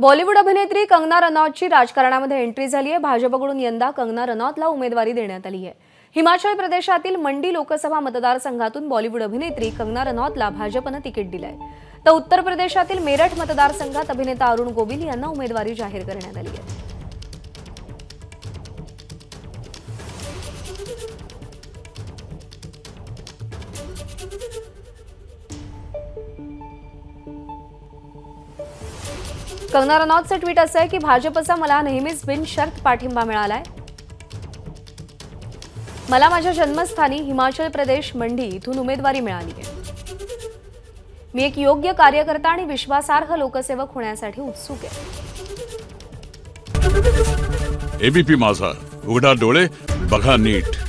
Bollywood अभिनेत्री कंगना रनौतची राजकारणामध्ये entry झाली आहे। भाजपकडून यंदा कंगना रनौतला उमेदवारी देण्यात आली आहे। हिमाचल प्रदेशातील मंडी लोकसभा मतदारसंघातून बॉलिवूड अभिनेत्री कंगना रनौतला भाजपने तिकीट दिले आहे, तर उत्तर प्रदेशातील मेरठ मतदारसंघात अभिनेता अरुण गोविल यांना उमेदवारी जाहीर करण्यात आली आहे। कंगना रनौतचं ट्वीट असं आहे की भाजपचा मला नेहमीच बिनशर्त पाठिंबा मिळालाय। मला माझ्या जन्मस्थानी हिमाचल प्रदेश मंडी इथून उमेदवारी मिळाली आहे। मी एक योग्य कार्यकर्ता आणि विश्वासार्ह लोकसेवक होण्यासाठी उत्सुक आहे। एबीपी माझा, उघडा डोळे बघा नीट।